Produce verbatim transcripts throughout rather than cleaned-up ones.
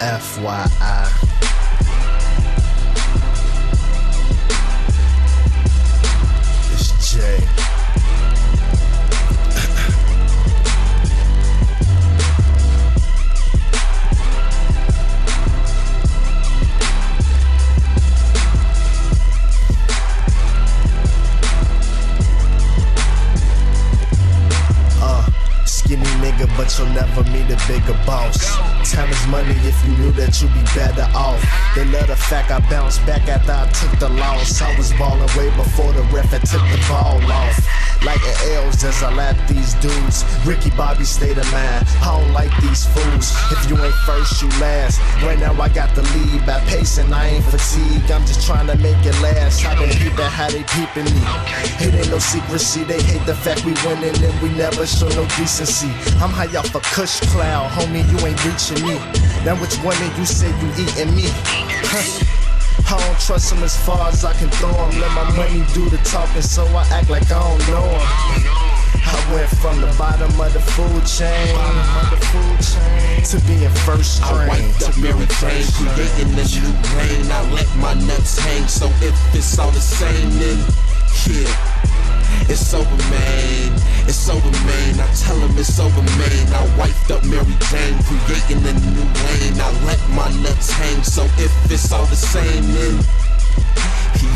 F Y I. But you'll never meet a bigger boss. Time is money. If you knew that, you'd be better off. They love the fact I bounced back after I took the loss. I was balling way before the ref had took the ball off. Like an L's as I lap these dudes. Ricky Bobby stayed in line. I don't like these fools. If you ain't first, you last. Right now I got the lead by pacing. I ain't fatigued. I'm just trying to make it last. I don't peep at how they peeping me. It ain't no secrecy. They hate the fact we winning and we never show no decency. I'm high off a cush cloud, homie. You ain't reaching me. Now which woman you say you eating me? I don't trust him as far as I can throw him. Let my money do the talking, so I act like I don't know him. I went from the bottom of the food chain to being first train. I wiped up Mary Jane, creating this new brain. I let my nuts hang, so if it's all the same, then yeah, it's over, man. It's over, man. I tell him it's over, man. I wiped up Mary Jane, creating a new lane. I let my nuts hang, so if it's all the same, then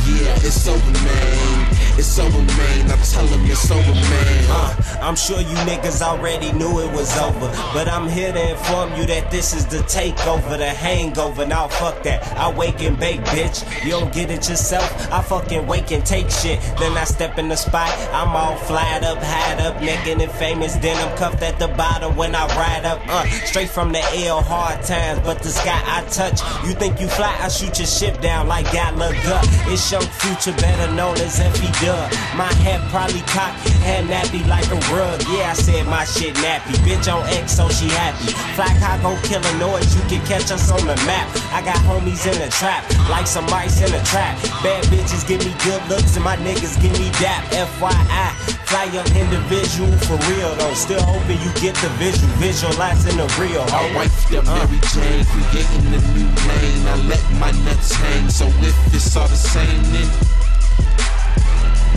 yeah, it's over, man. It's over, man. I tell him it's over, man. Uh, I'm sure you niggas already knew it was over, but I'm here to inform you that this is the takeover, the hangover. Now fuck that. I wake and bake, bitch. You don't get it yourself. I fucking wake and take shit. Then I step in the spot. I'm all flyed up, hide up, naked and famous. Then I'm cuffed at the bottom when I ride up. Uh, straight from the L, hard times, but the sky I touch. You think you fly? I shoot your ship down like God looked up. It's your future, better known as F E My head probably cocked, head nappy like a rug. Yeah, I said my shit nappy. Bitch on X, so she happy. Fly cock gon' kill a noise, you can catch us on the map. I got homies in the trap, like some mice in the trap. Bad bitches give me good looks, and my niggas give me dap. F Y I, fly young individual for real though. Still hoping you get the visual, visualizing the real. I wiped up Mary Jane, creating the new lane. I let my nuts hang, so if it's all the same, then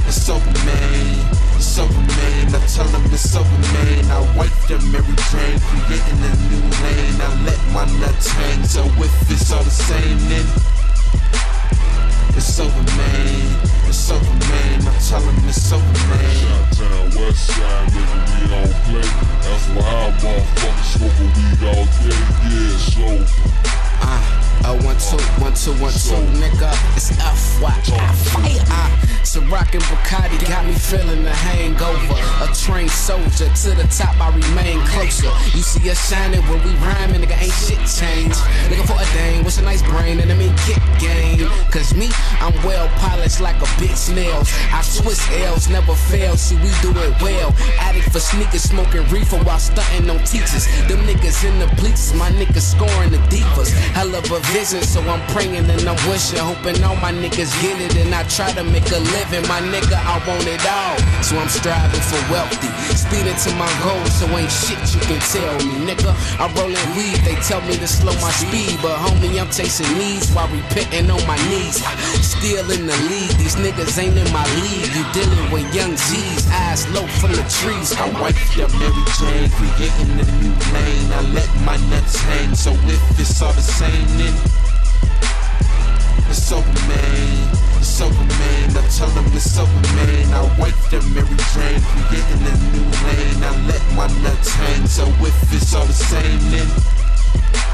it's over, man. It's over, man. I tell him it's over, man. I wiped up Mary Jane, creating a new lane. I let my nuts hang, so if it's all the same, then it's over, man. It's over, man. I tell him it's over, man. Shot-town, Westside, nigga, we don't play. That's why I motherfucking smoke a weed all day. Yeah, it's over. Ah, uh, uh, one, two, one, two, one, two, nigga. It's F Y I. So rockin' Bacardi got me feeling the hangover. A trained soldier, to the top I remain closer. You see us shining when we rhyming, nigga, ain't shit changed. Looking for a dame with a nice brain and I mean kick game. Cause me, I'm well polished like a bitch nails. I twist L's, never fail, see we do it well. Addict for sneakers, smoking reefer while stunting on teachers. Them niggas in the bleachers, my niggas scoring the divas. Hell of a vision, so I'm praying and I'm wishing, hoping all my niggas get it. And I try to make a living, my nigga, I want it all. So I'm striving for wealthy, speeding to my goals, so ain't shit you can tell me, nigga. I'm rolling weed, they tell me to slow my speed, but homie, I'm chasing needs while repenting on my knees. Still in the lead, these niggas ain't in my league. You dealing with young G's, eyes low from the trees. I wiped up Mary Jane, creating a new lane. I let my nuts hang, so if it's all the same, then it's over, man. It's over, man. I tell him it's over, man. I wiped up Mary Jane, creating a new lane. I let my nuts hang, so if it's all the same, then